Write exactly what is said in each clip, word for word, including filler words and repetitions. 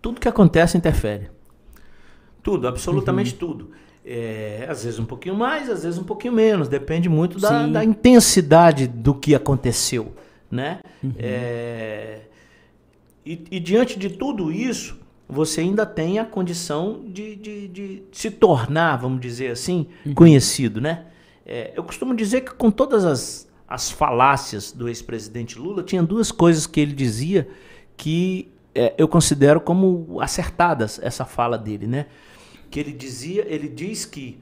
Tudo que acontece interfere. Tudo, absolutamente uhum. tudo. É, às vezes um pouquinho mais, às vezes um pouquinho menos. Depende muito da, da intensidade do que aconteceu, né? Uhum. É, e, e diante de tudo isso, você ainda tem a condição de, de, de se tornar, vamos dizer assim, uhum. conhecido, né? É, eu costumo dizer que com todas as, as falácias do ex-presidente Lula, tinha duas coisas que ele dizia que é, eu considero como acertadas essa fala dele, né? Que ele dizia, ele diz que,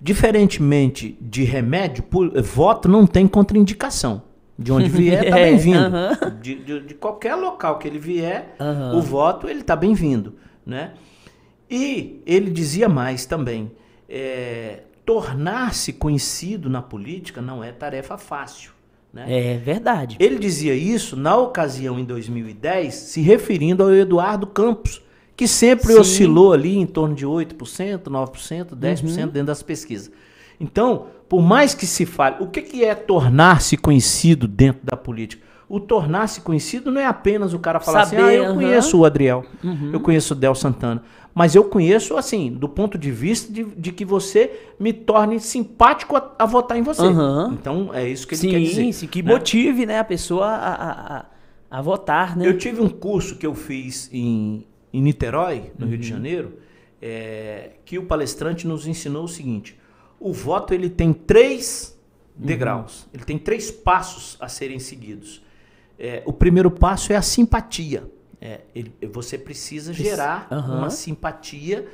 diferentemente de remédio, voto não tem contraindicação. De onde vier, está bem-vindo. Uhum. De, de, de qualquer local que ele vier, uhum. o voto, ele está bem-vindo, né? E ele dizia mais também, é, tornar-se conhecido na política não é tarefa fácil, né? É verdade. Ele dizia isso, na ocasião, em dois mil e dez, se referindo ao Eduardo Campos, que sempre Sim. oscilou ali em torno de oito por cento, nove por cento, dez por cento uhum. dentro das pesquisas. Então, por mais que se fale, o que, que é tornar-se conhecido dentro da política? O tornar-se conhecido não é apenas o cara falar Saber, assim, ah, eu uhum. conheço o Adriel, uhum. eu conheço o Déo Santtana, mas eu conheço, assim, do ponto de vista de, de que você me torne simpático a, a votar em você. Uhum. Então, é isso que ele sim, quer dizer. Sim, que né? motive né, a pessoa a, a, a, a votar. Né? Eu tive um curso que eu fiz em... em Niterói, no uhum. Rio de Janeiro, é, que o palestrante nos ensinou o seguinte, o voto ele tem três uhum. degraus, ele tem três passos a serem seguidos. É, o primeiro passo é a simpatia. É, ele, você precisa gerar uhum. uma simpatia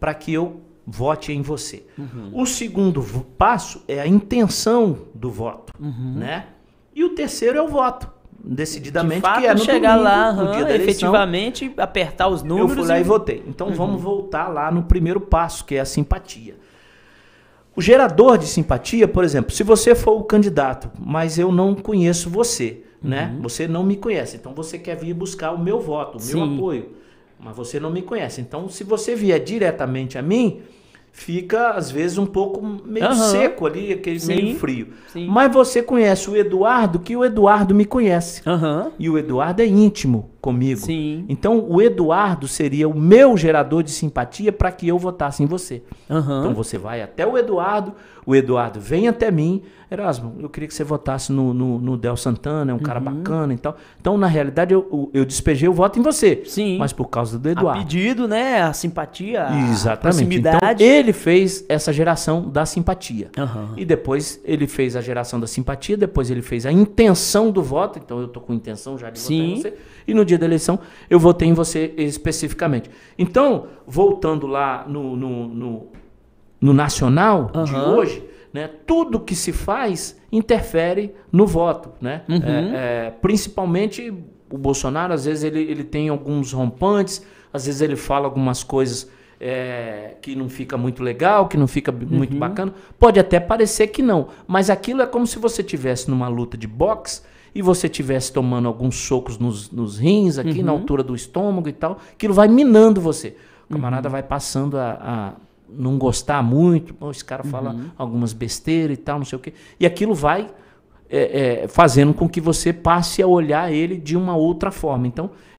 para que eu vote em você. Uhum. O segundo passo é a intenção do voto. Uhum. Né? E o terceiro é o voto. Decididamente de fato, que é no chegar domingo, lá, no dia hum, da eleição, efetivamente apertar os números. Eu fui lá e, e votei. Então uhum. vamos voltar lá no primeiro passo, que é a simpatia. O gerador de simpatia, por exemplo, se você for o candidato, mas eu não conheço você, uhum. né? Você não me conhece, então você quer vir buscar o meu voto, o Sim. meu apoio, mas você não me conhece. Então se você vier diretamente a mim, fica às vezes um pouco meio uhum. seco ali, aquele Sim. meio frio. Sim. Mas você conhece o Eduardo, que o Eduardo me conhece. Uhum. E o Eduardo é íntimo comigo. Sim. Então o Eduardo seria o meu gerador de simpatia para que eu votasse em você. Uhum. Então você vai até o Eduardo, o Eduardo vem até mim. Erasmo, eu queria que você votasse no, no, no Déo Santtana, é um uhum. cara bacana e tal. Então, na realidade, eu, eu despejei o voto em você. Sim. Mas por causa do Eduardo. A pedido, né? A simpatia, a Exatamente. proximidade. Então, ele fez essa geração da simpatia. Uhum. E depois ele fez a geração da simpatia, depois ele fez a intenção do voto. Então, eu tô com intenção já de votar Sim. em você. E no dia da eleição, eu votei em você especificamente. Então, voltando lá no, no, no, no nacional uhum. de hoje... Né? Tudo que se faz interfere no voto, né? Uhum. É, é, principalmente o Bolsonaro, às vezes ele, ele tem alguns rompantes, às vezes ele fala algumas coisas é, que não fica muito legal, que não fica uhum. muito bacana. Pode até parecer que não, mas aquilo é como se você estivesse numa luta de boxe e você estivesse tomando alguns socos nos, nos rins, aqui uhum. na altura do estômago e tal. Aquilo vai minando você. O camarada uhum. vai passando a... a não gostar muito, bom, esse cara fala uhum. algumas besteiras e tal, não sei o quê. E aquilo vai é, é, fazendo com que você passe a olhar ele de uma outra forma. Então,